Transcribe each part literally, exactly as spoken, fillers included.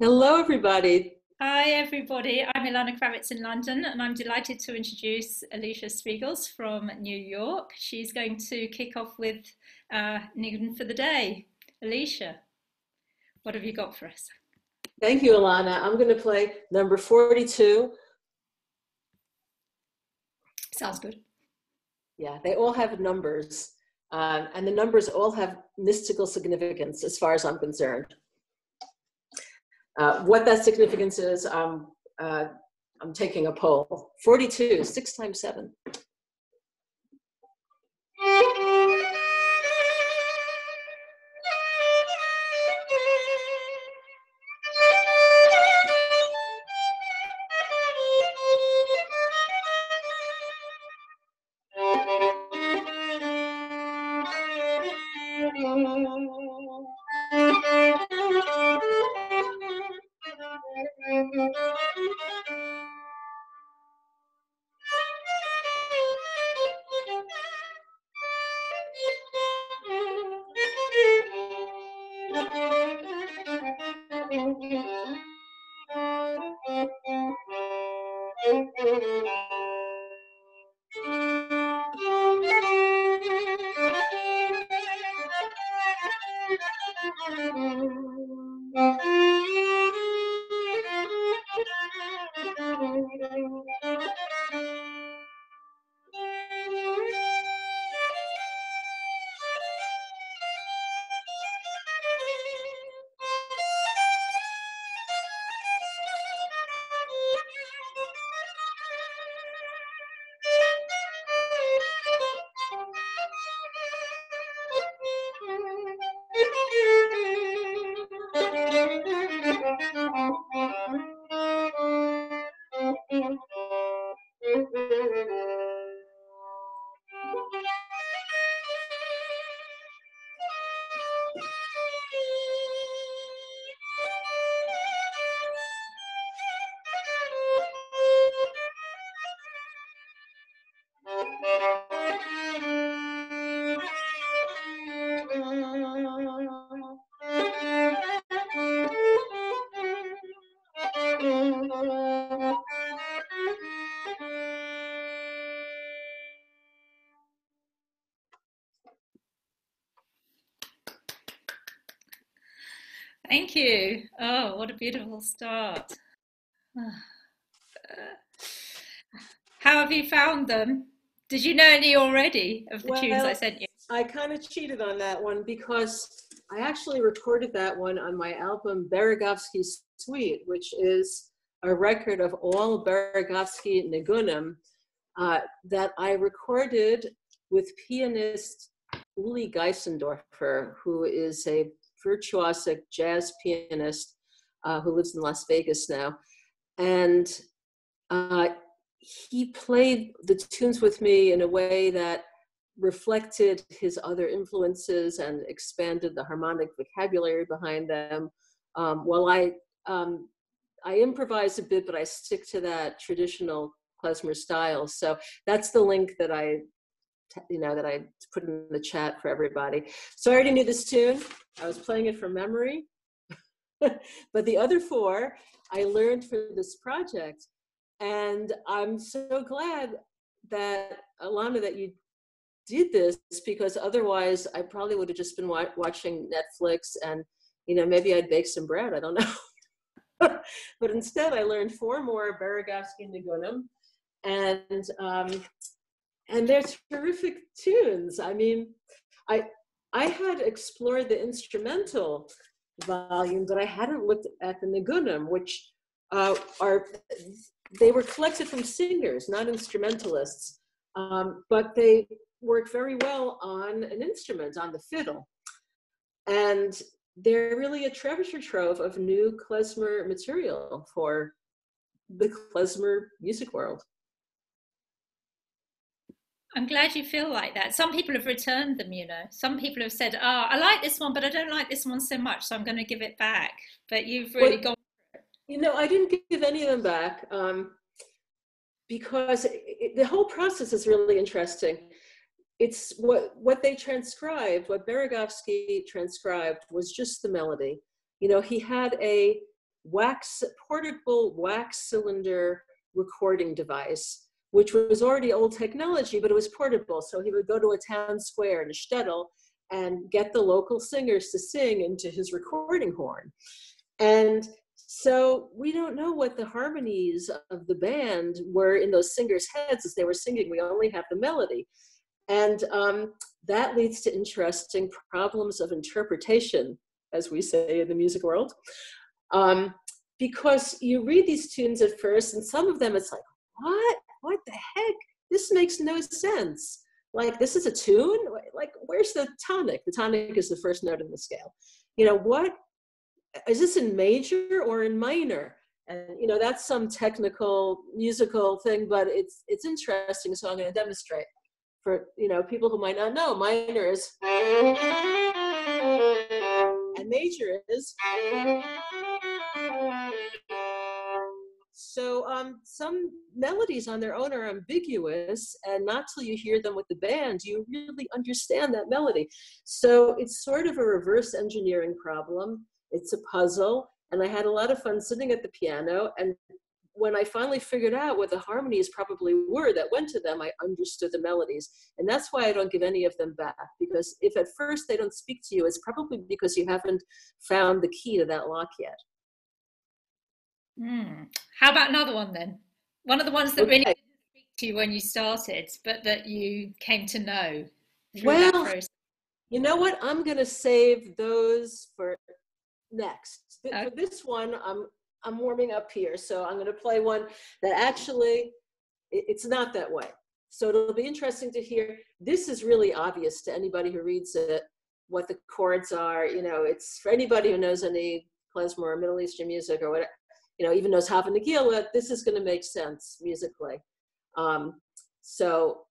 Hello, everybody. Hi, everybody. I'm Ilana Kravitz in London, and I'm delighted to introduce Alicia Svigals from New York. She's going to kick off with uh, Nigunim for the day. Alicia, what have you got for us? Thank you, Ilana. I'm going to play number forty-two. Sounds good. Yeah, they all have numbers, uh, and the numbers all have mystical significance as far as I'm concerned. Uh, what that significance is, um, uh, I'm taking a poll. forty-two, six times seven. Thank you. Oh, what a beautiful start. How have you found them? Did you know any already of the well, tunes I sent you? I kind of cheated on that one because I actually recorded that one on my album Beregovski Suite, which is a record of all Beregovski Nigunim uh, that I recorded with pianist Uli Geisendorfer, who is a virtuosic jazz pianist uh, who lives in Las Vegas now. And uh, he played the tunes with me in a way that reflected his other influences and expanded the harmonic vocabulary behind them. Um, while I, um, I improvise a bit, but I stick to that traditional klezmer style. So that's the link that I, you know, that I put in the chat for everybody. So I already knew this tune. I was playing it from memory, but the other four I learned for this project. And I'm so glad that, Ilana, that you did this, because otherwise I probably would have just been wa watching Netflix and, you know, maybe I'd bake some bread, I don't know. But instead I learned four more Beregovski Nigunim, and um, and they're terrific tunes. I mean, I, I had explored the instrumental volume, but I hadn't looked at the Nigunim, which uh, are, they were collected from singers, not instrumentalists, um, but they work very well on an instrument, on the fiddle. And they're really a treasure trove of new klezmer material for the klezmer music world. I'm glad you feel like that. Some people have returned them, you know. Some people have said, oh, I like this one, but I don't like this one so much, so I'm going to give it back. But you've really well, gone for it. You know, I didn't give any of them back um, because it, it, the whole process is really interesting. It's what, what they transcribed, what Beregovski transcribed was just the melody. You know, he had a wax, portable wax cylinder recording device, which was already old technology, but it was portable. So he would go to a town square in a shtetl and get the local singers to sing into his recording horn. And so we don't know what the harmonies of the band were in those singers' heads as they were singing. We only have the melody. And um, that leads to interesting problems of interpretation, as we say in the music world. Um, because you read these tunes at first, and some of them it's like, what? What the heck? This makes no sense. Like, this is a tune? Like, where's the tonic? The tonic is the first note in the scale. You know, what? Is this in major or in minor? And, you know, that's some technical musical thing, but it's it's interesting, so I'm going to demonstrate. For, you know, people who might not know, minor is, and major is. So um, some melodies on their own are ambiguous, and not till you hear them with the band, you really understand that melody. So it's sort of a reverse engineering problem. It's a puzzle, and I had a lot of fun sitting at the piano, and when I finally figured out what the harmonies probably were that went to them, I understood the melodies. And that's why I don't give any of them back, because if at first they don't speak to you, it's probably because you haven't found the key to that lock yet. Mm. How about another one then? One of the ones that okay. really didn't speak to you when you started, but that you came to know through well, that process. You know what? I'm going to save those for next. Okay. For this one, I'm I'm warming up here, so I'm going to play one that actually, it's not that way. So it'll be interesting to hear. This is really obvious to anybody who reads it, what the chords are. You know, it's for anybody who knows any klezmer or Middle Eastern music or whatever, you know, even knows Hava Nagila, this is going to make sense musically. Um, so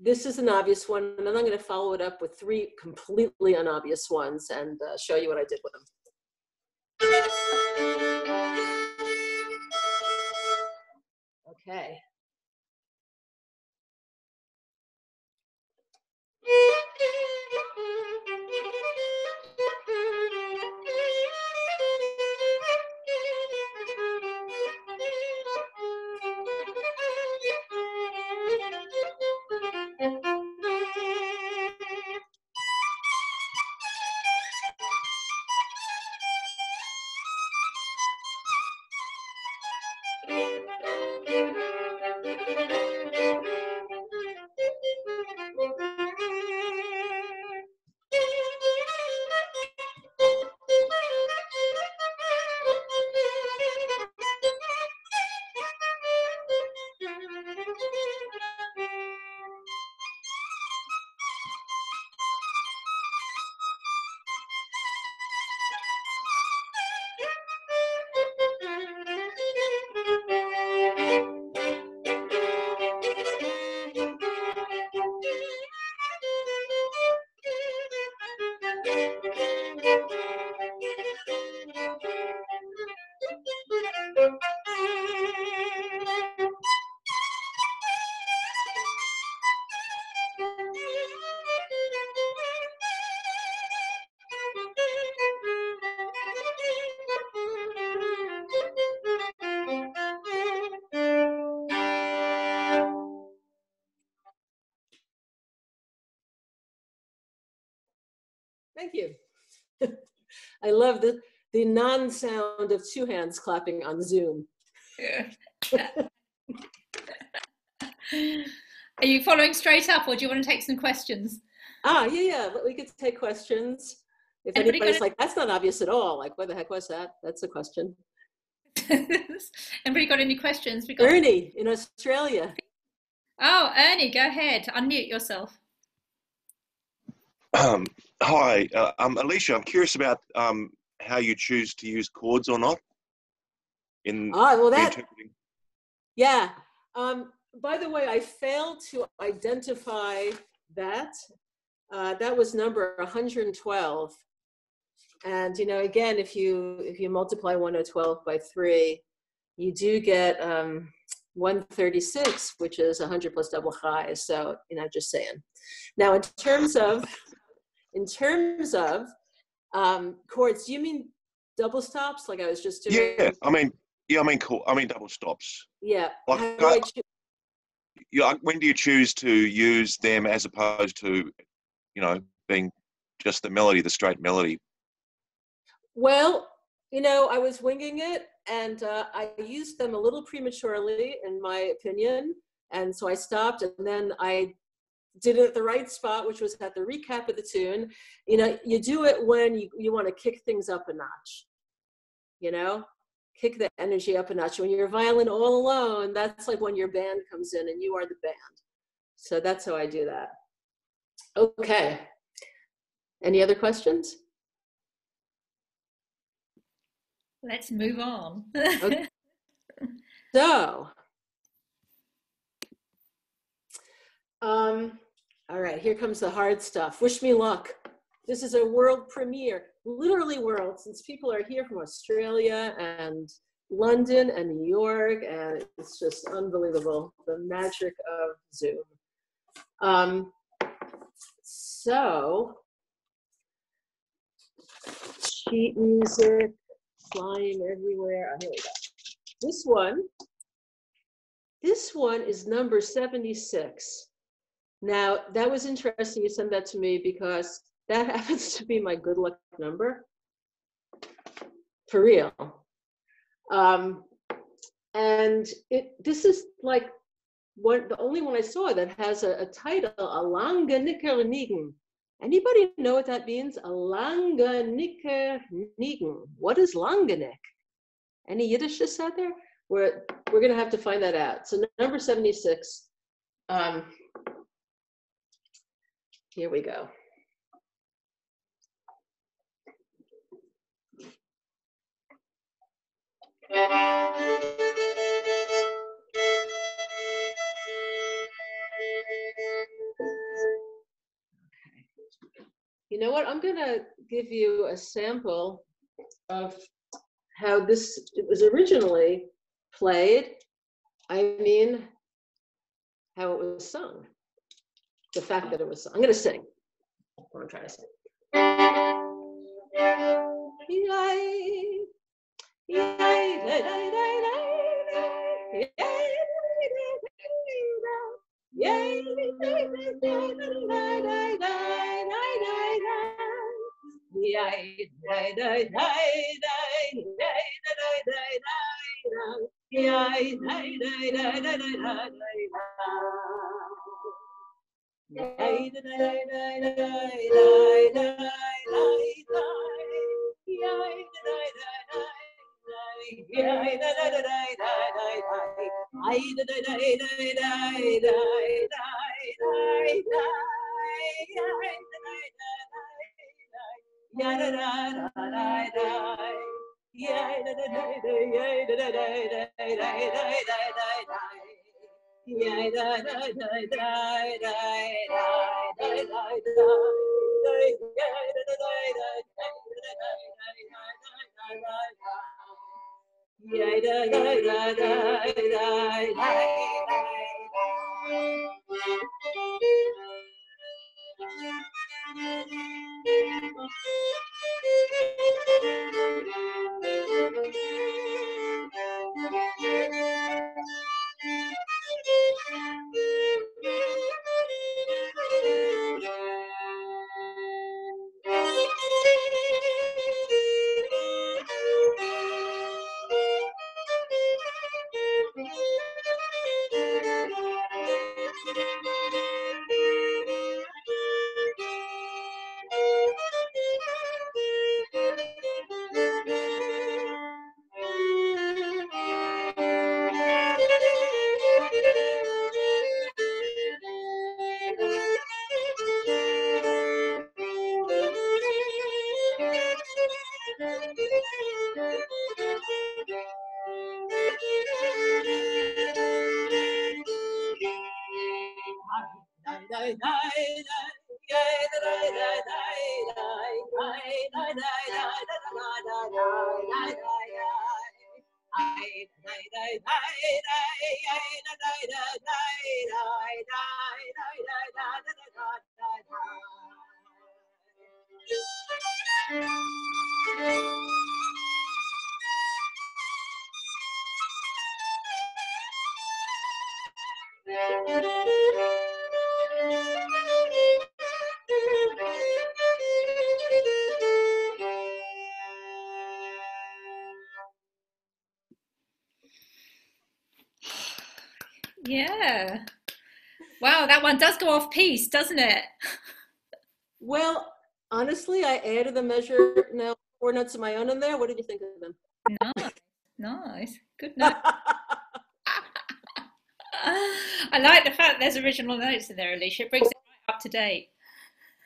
this is an obvious one, and then I'm going to follow it up with three completely unobvious ones and uh, show you what I did with them. Okay. Thank you. I love the, the non-sound of two hands clapping on Zoom. Yeah. Are you following straight up, or do you want to take some questions? Ah, yeah, yeah, but we could take questions. If Anybody anybody's like, that's not obvious at all, like, what the heck was that? That's a question. Anybody got any questions? We got Ernie in Australia. Oh, Ernie, go ahead, unmute yourself. Um, hi, uh, um, Alicia, I'm curious about um, how you choose to use chords or not in ah, well that, interpreting. Yeah. Um, by the way, I failed to identify that. Uh, that was number one hundred twelve. And, you know, again, if you, if you multiply one hundred twelve by three, you do get um, one hundred thirty-six, which is one hundred plus double chai. So, you know, just saying. Now, in terms of... In terms of um, chords, do you mean double stops like I was just doing? Yeah, I mean, yeah, I mean, cool. I mean, double stops. Yeah. Like, I, you, when do you choose to use them as opposed to, you know, being just the melody, the straight melody? Well, you know, I was winging it, and uh, I used them a little prematurely, in my opinion. And so I stopped, and then I did it at the right spot, which was at the recap of the tune. You know, you do it when you, you want to kick things up a notch, you know, kick the energy up a notch. When you're violin all alone, that's like when your band comes in and you are the band. So that's how I do that. Okay. Any other questions? Let's move on. Okay. So. Um, all right, here comes the hard stuff. Wish me luck. This is a world premiere, literally world, since people are here from Australia and London and New York, and it's just unbelievable, the magic of Zoom. Um, so, sheet music, flying everywhere. Oh, here we go. This one, this one is number seventy-six. Now, that was interesting you sent that to me because that happens to be my good luck number, for real. Um, and it this is like one, the only one I saw that has a, a title, Alanganikernign. Anybody know what that means? Alanganikernign. What is Langanik? Any Yiddishists out there? We're, we're gonna have to find that out. So number seventy-six. Um, Here we go. Okay. You know what? I'm gonna give you a sample of how this it was originally played. I mean, how it was sung. The fact that it was, I'm going to sing. I'm going to try to sing. Yeah, da da da da Yeah. Wow, that one does go off piece, doesn't it? Well, honestly, I added the measure now four notes of my own in there. What did you think of them? Nice, nice, good note. I like the fact there's original notes in there, Alicia. It brings it right up to date.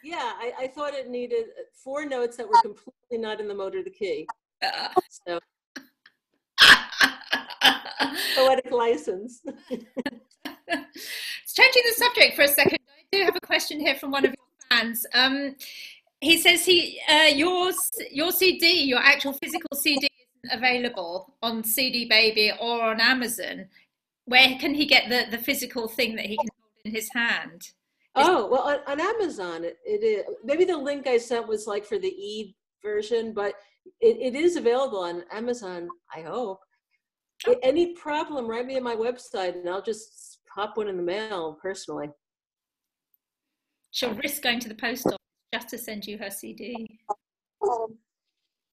Yeah, I, I thought it needed four notes that were completely not in the mode of the key. Uh. So. Poetic license. It's changing the subject for a second. I do have a question here from one of your fans. Um, he says he uh, your your C D, your actual physical C D, isn't available on C D Baby or on Amazon. Where can he get the the physical thing that he can hold in his hand? Is oh well, on, on Amazon it, it is. Maybe the link I sent was like for the e version, but it, it is available on Amazon. I hope. Any problem, write me on my website and I'll just pop one in the mail personally. She'll risk going to the post office just to send you her C D.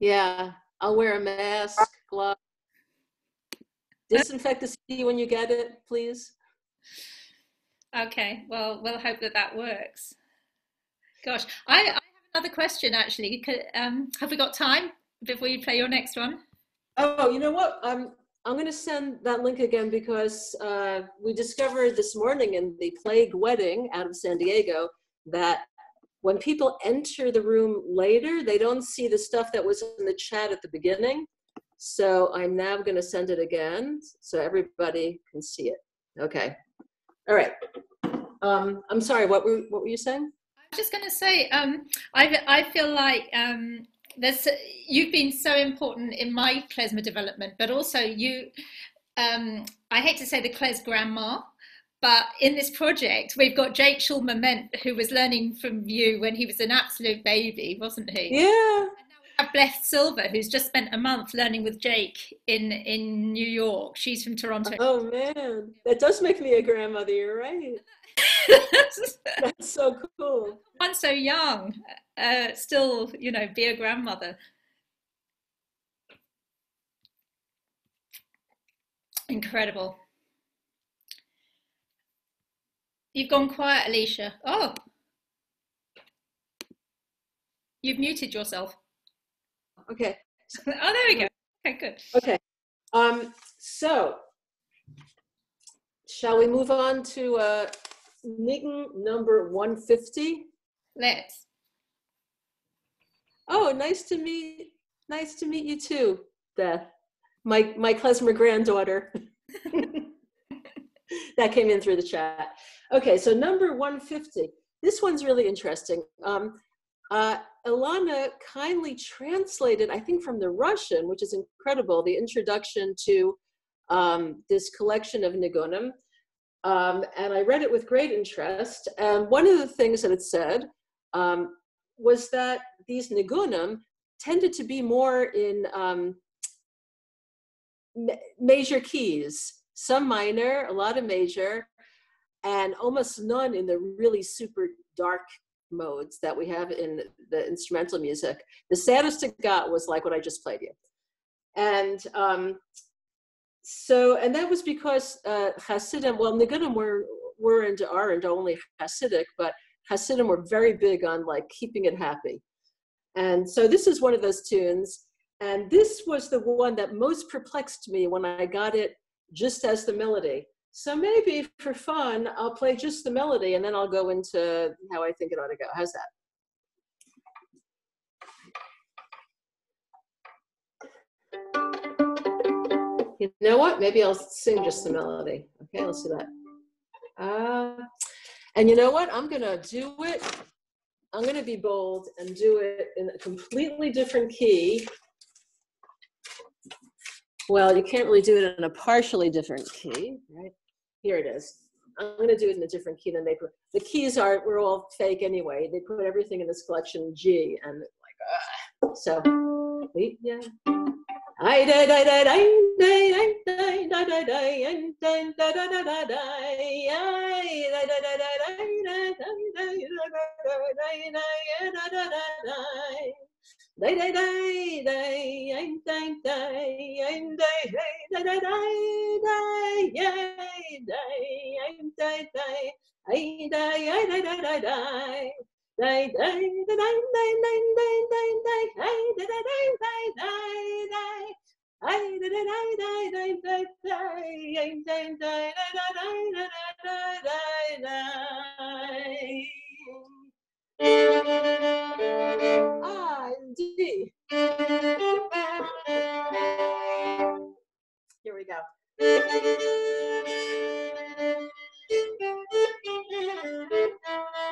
Yeah, I'll wear a mask, glove. Disinfect the C D when you get it, please. Okay, well, we'll hope that that works. Gosh, I, I have another question actually. Um, have we got time before you play your next one? Oh, you know what? Um, I'm going to send that link again because uh, we discovered this morning in the Plague Wedding out of San Diego that when people enter the room later, they don't see the stuff that was in the chat at the beginning. So I'm now going to send it again so everybody can see it. Okay. All right. Um, I'm sorry, what were, what were you saying? I was just going to say, um, I, I feel like... Um, There's, you've been so important in my klezmer development, but also you, um, I hate to say the klez grandma, but in this project, we've got Jake Schulman-Ment, who was learning from you when he was an absolute baby, wasn't he? Yeah. And now we have Beth Silver, who's just spent a month learning with Jake in, in New York. She's from Toronto. Oh, man. That does make me a grandmother. You're right. That's so cool. One so young, uh, still, you know, be a grandmother. Incredible. You've gone quiet, Alicia. Oh, you've muted yourself. Okay. Oh, there we go. Okay, good. Okay. Um. So, shall we move on to? Uh, Nign number one fifty. Let's. Oh, nice to meet, nice to meet you too, Beth. My my klezmer granddaughter. That came in through the chat. Okay, so number one fifty. This one's really interesting. Um, uh, Ilana kindly translated, I think from the Russian, which is incredible, the introduction to um, this collection of Nigunim. Um, and I read it with great interest. And one of the things that it said um, was that these Nigunim tended to be more in um, ma major keys, some minor, a lot of major, and almost none in the really super dark modes that we have in the instrumental music. The saddest it got was like what I just played you. And um, So, and that was because uh, Hasidim, well, Nigunim were, were and are and only Hasidic, but Hasidim were very big on like keeping it happy. And so this is one of those tunes. And this was the one that most perplexed me when I got it just as the melody. So maybe for fun, I'll play just the melody and then I'll go into how I think it ought to go. How's that? You know what? Maybe I'll sing just the melody. Okay, let's do that. Uh, and you know what? I'm going to do it. I'm going to be bold and do it in a completely different key. Well, you can't really do it in a partially different key, right? Here it is. I'm going to do it in a different key than they put. The keys are, we're all fake anyway. They put everything in this collection G and like, uh, so, yeah. I did, I did, I Here we go.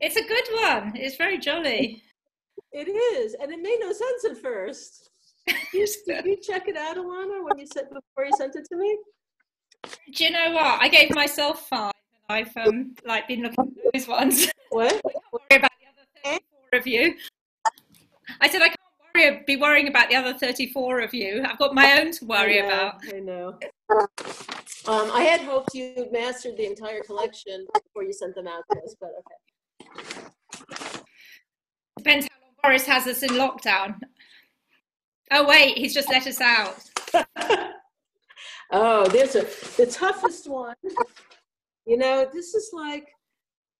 It's a good one. It's very jolly. It is, and it made no sense at first. Did you check it out, Ilana, when you said before you sent it to me? Do you know what? I gave myself five, and I've um, like been looking at those ones. What? Don't worry about the other thirty-four of you. I said I can't worry, be worrying about the other thirty-four of you. I've got my own to worry I know, about. I know. Um, I had hoped you mastered the entire collection before you sent them out to us, but okay. Depends how long Boris has us in lockdown. Oh wait, he's just let us out. Oh, there's a the toughest one. You know, this is like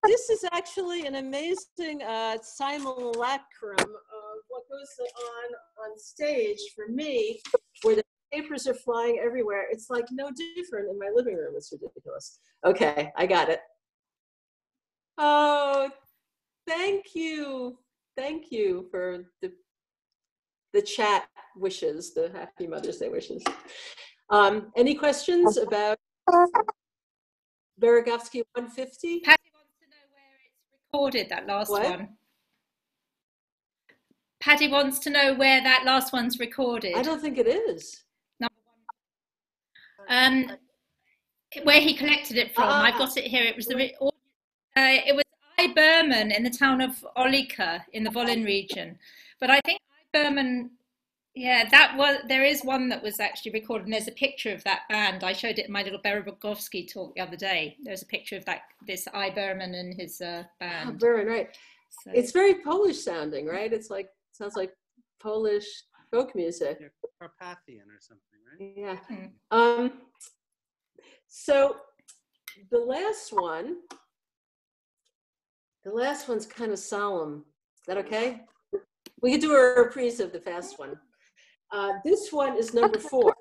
this is actually an amazing uh, simulacrum of what goes on on stage for me, where the papers are flying everywhere. It's like no different in my living room. It's ridiculous. Okay, I got it. Oh, thank you. Thank you for the the chat wishes, the Happy Mother's Day wishes. Um, any questions about Beregovski one fifty? Patty wants to know where it's recorded, that last what? one. Patty wants to know where that last one's recorded. I don't think it is. Number one. Um, where he collected it from. Uh, I've got it here. It was the... Uh, it was I. Berman in the town of Olika in the Volyn region, but I think I. Berman, yeah, that was there is one that was actually recorded, and there's a picture of that band. I showed it in my little Beregovski talk the other day. There's a picture of that this I. Berman and his uh, band. Oh, Berman, right? So. It's very Polish sounding, right? It's like sounds like Polish folk music, yeah, Carpathian or something, right? Yeah. Mm. Um. So the last one. The last one's kind of solemn. Is that okay? We could do a reprise of the fast one. Uh, this one is number four.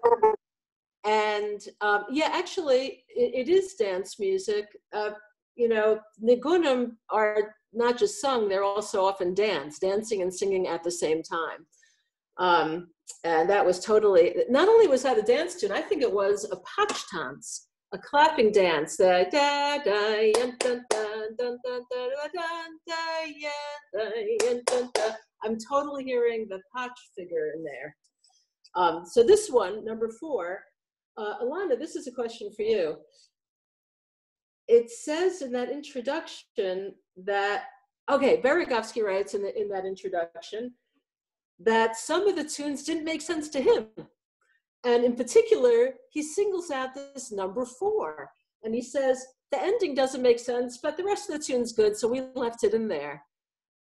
And um, yeah, actually, it, it is dance music. Uh, you know, Nigunim are not just sung, they're also often danced, dancing and singing at the same time. Um, and that was totally, not only was that a dance tune, I think it was a patch dance, a clapping dance. Da, da, da, yun, dun, dun, dun, dun, dun, dun, dun, yun, dun, dun, dun. I'm totally hearing the patch figure in there. Um, so this one, number four, uh, Ilana, this is a question for you. It says in that introduction that, okay, Beregovski writes in, the, in that introduction that some of the tunes didn't make sense to him. And in particular, he singles out this number four. And he says, the ending doesn't make sense, but the rest of the tune's good, so we left it in there.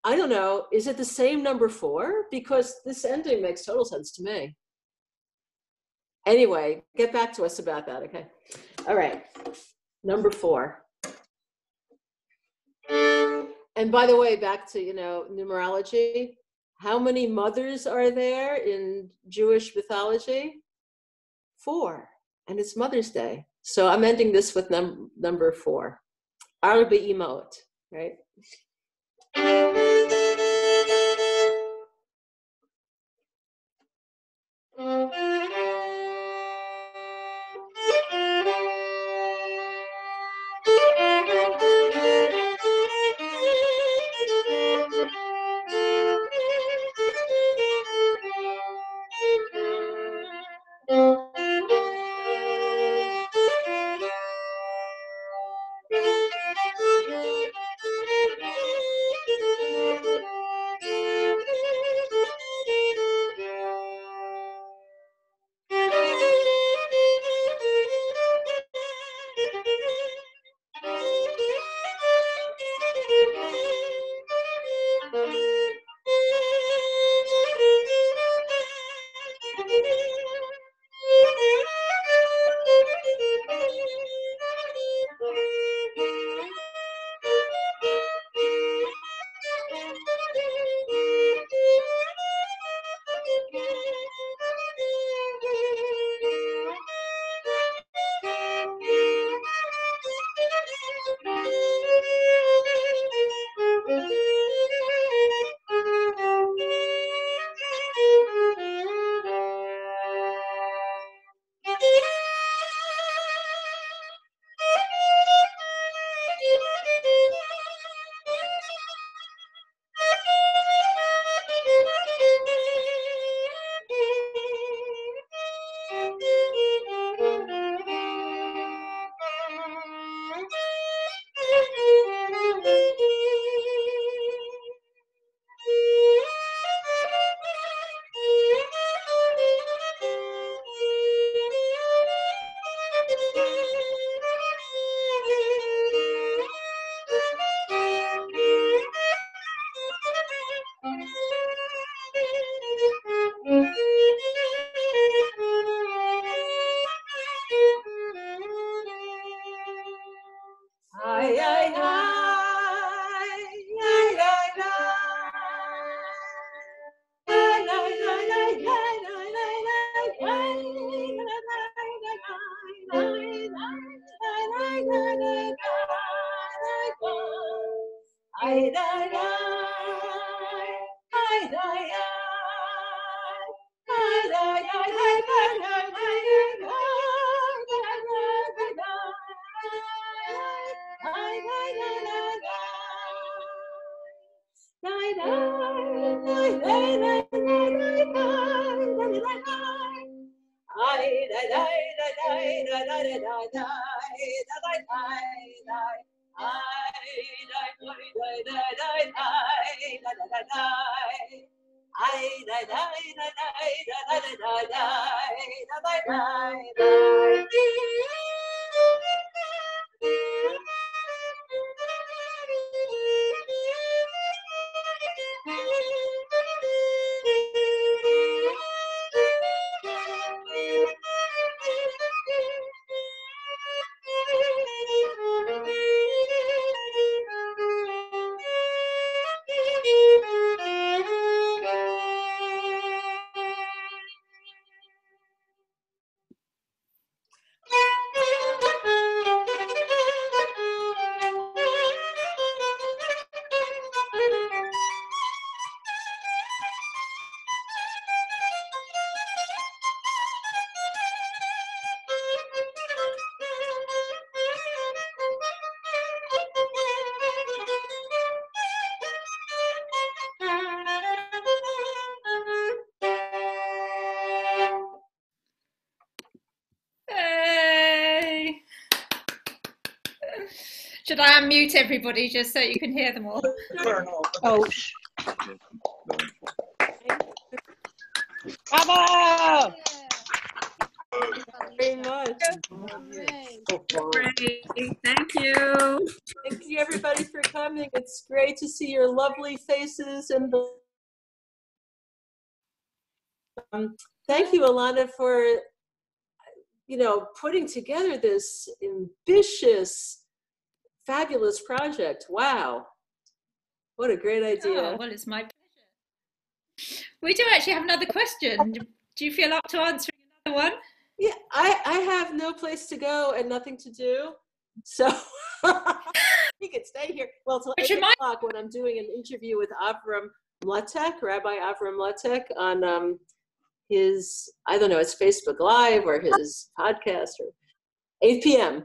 I don't know, is it the same number four? Because this ending makes total sense to me. Anyway, get back to us about that, okay? All right, number four. And by the way, back to, you know, numerology, how many mothers are there in Jewish mythology? Four, and it's Mother's Day. So I'm ending this with num number four. Arba Imot, right? Should I unmute everybody just so you can hear them all? Oh. Bravo! Very much. Thank you. Thank you everybody for coming. It's great to see your lovely faces and the um, thank you, Ilana, for you know putting together this ambitious, fabulous project. Wow. What a great idea. Oh, well, it's my pleasure. We do actually have another question. Do you feel up to answering another one? Yeah, I, I have no place to go and nothing to do, so we could stay here. Well, till eight o'clock when I'm doing an interview with Avrom Mlotek, Rabbi Avrom Mlotek, on um, his, I don't know, his Facebook Live or his podcast, or eight p m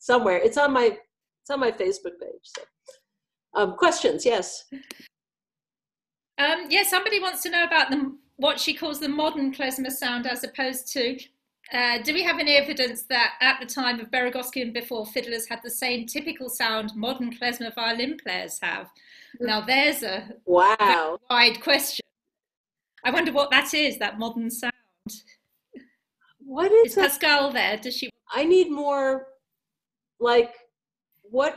somewhere. It's on my it's on my Facebook page. So. Um, questions? Yes. Um, yeah, somebody wants to know about the, what she calls the modern klezmer sound as opposed to Uh, do we have any evidence that at the time of Beregovski and before, fiddlers had the same typical sound modern klezmer violin players have? Now there's a wow wide question. I wonder what that is, that modern sound. What is, is that? Pascal there? Does she? I need more, like, what,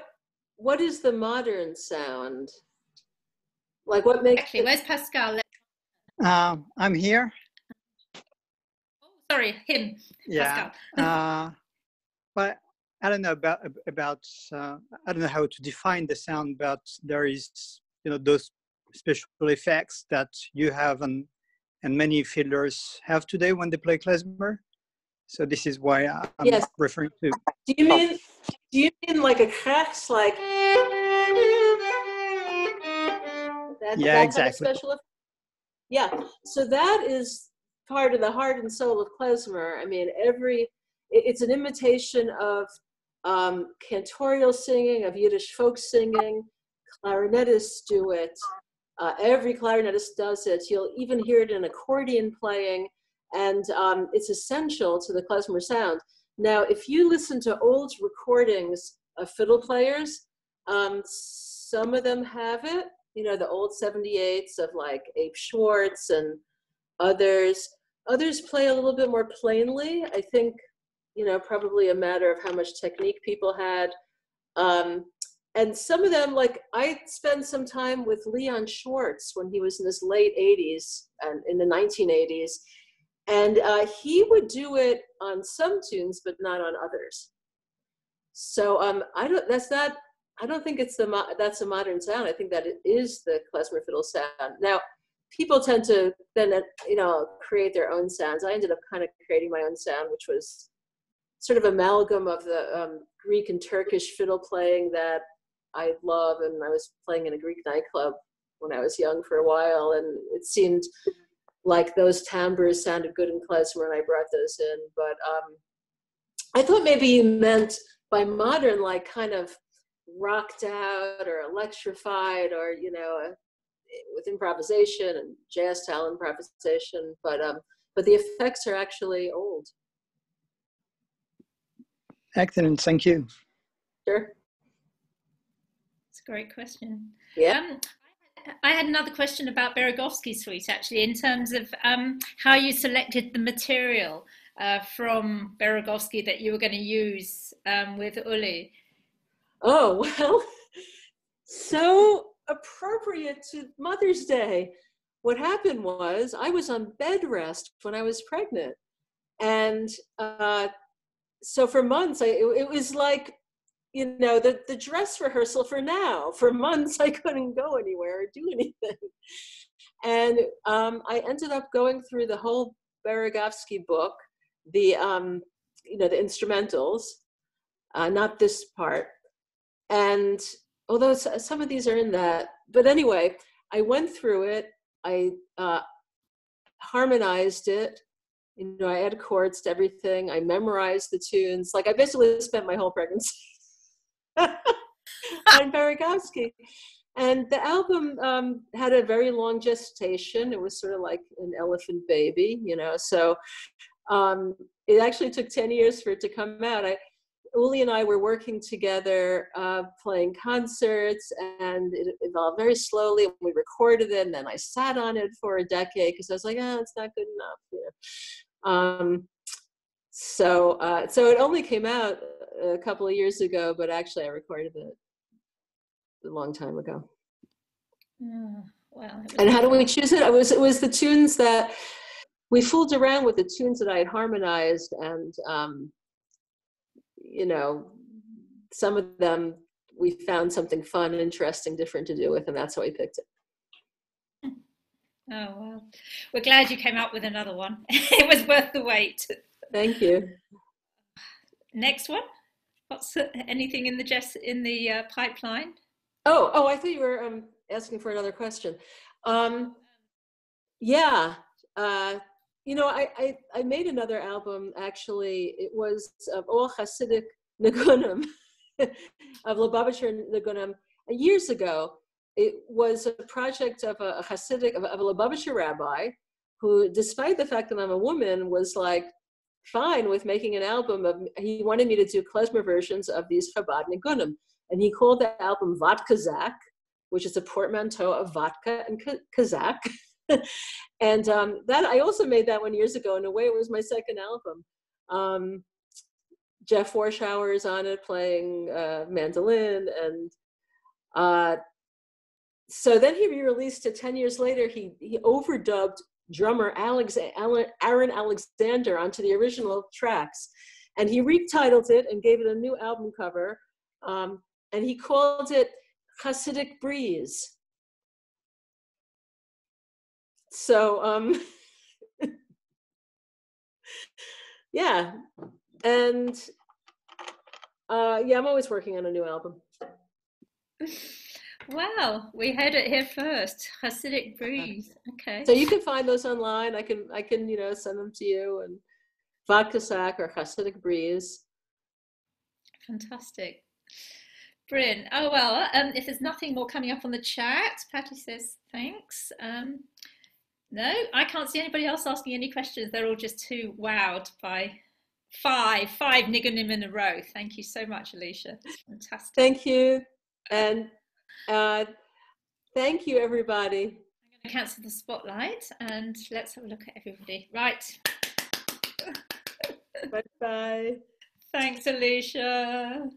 what is the modern sound? Like what makes Actually, it... Where's Pascal? Uh, I'm here. Sorry, him. Yeah. uh, but I don't know about about uh, I don't know how to define the sound, but there is you know those special effects that you have and and many fiddlers have today when they play klezmer. So this is why I'm yes. referring to. Do you mean do you mean like a crash like? That, yeah, that exactly. Kind of special effect? Yeah. So that is part of the heart and soul of klezmer. I mean, every, it's an imitation of um, cantorial singing, of Yiddish folk singing, clarinetists do it. Uh, every clarinetist does it. You'll even hear it in accordion playing, and um, it's essential to the klezmer sound. Now, if you listen to old recordings of fiddle players, um, some of them have it, you know, the old seventy-eights of like Abe Schwartz and others. Others play a little bit more plainly. I think, you know, probably a matter of how much technique people had. Um, and some of them, like I spent some time with Leon Schwartz when he was in his late eighties and in the nineteen eighties. And uh, he would do it on some tunes, but not on others. So um, I don't, that's not, I don't think it's the, mo that's a modern sound. I think that it is the klezmer fiddle sound. Now, people tend to then, you know, create their own sounds. I ended up kind of creating my own sound, which was sort of amalgam of the um, Greek and Turkish fiddle playing that I love. And I was playing in a Greek nightclub when I was young for a while. And it seemed like those timbres sounded good in klezmer, and I brought those in. But um, I thought maybe you meant by modern, like kind of rocked out or electrified or, you know, a, with improvisation and jazz style improvisation, but um, but the effects are actually old. Excellent, thank you. Sure. It's a great question. Yeah. Um, I had another question about Beregovski Suite, actually, in terms of um, how you selected the material uh, from Beregovski that you were going to use um, with Uli. Oh, well, so appropriate to Mother's Day. What happened was I was on bed rest when I was pregnant. And uh, so for months, I, it, it was like, you know, the, the dress rehearsal for now. For months, I couldn't go anywhere or do anything. And um, I ended up going through the whole Beregovski book, the, um, you know, the instrumentals, uh, not this part. And although some of these are in that, but anyway, I went through it, I uh, harmonized it, you know, I added chords to everything, I memorized the tunes, like I basically spent my whole pregnancy on Beregovski. And the album um, had a very long gestation, it was sort of like an elephant baby, you know, so um, it actually took ten years for it to come out. I, Uli and I were working together, uh, playing concerts, and it evolved very slowly. We recorded it, and then I sat on it for a decade because I was like, oh, it's not good enough. You know? um, so, uh, so it only came out a couple of years ago, but actually I recorded it a long time ago. Oh, wow. And how do we choose it? It was, it was the tunes that we fooled around with, the tunes that I had harmonized, and um, you know, some of them we found something fun and interesting, different to do with, and that's how we picked it. Oh, well, we're glad you came up with another one. It was worth the wait. Thank you. Next one, what's anything in the just in the uh, pipeline? Oh, oh, I thought you were um, asking for another question. Um, yeah. Uh, You know, I, I, I made another album, actually. It was of all Hasidic Nigunim, of Lubavitcher Nigunim, years ago. It was a project of a Hasidic, of a Lubavitcher rabbi, who, despite the fact that I'm a woman, was like, fine with making an album of, he wanted me to do klezmer versions of these Chabad Nigunim. And he called the album Vodka Zakh, which is a portmanteau of vodka and kazakh. And um, that, I also made that one years ago. In a way, it was my second album. Um, Jeff Warshauer is on it playing uh, mandolin. And uh, so then he re-released it ten years later. He, he overdubbed drummer Alex, Alan, Aaron Alexander onto the original tracks. And he retitled it and gave it a new album cover. Um, and he called it Hasidic Breeze. So, um, yeah, and uh, yeah, I'm always working on a new album. Wow, we had it here first, Hasidic Breeze. Okay. So you can find those online. I can, I can, you know, send them to you. And Vodka Zakh or Hasidic Breeze. Fantastic. Brilliant. Oh, well, um, if there's nothing more coming up on the chat, Patty says thanks. Um, No, I can't see anybody else asking any questions. They're all just too wowed by five, five nigunim in a row. Thank you so much, Alicia. It's fantastic. Thank you. And uh, thank you, everybody. I'm going to cancel the spotlight and let's have a look at everybody. Right. Bye-bye. Thanks, Alicia.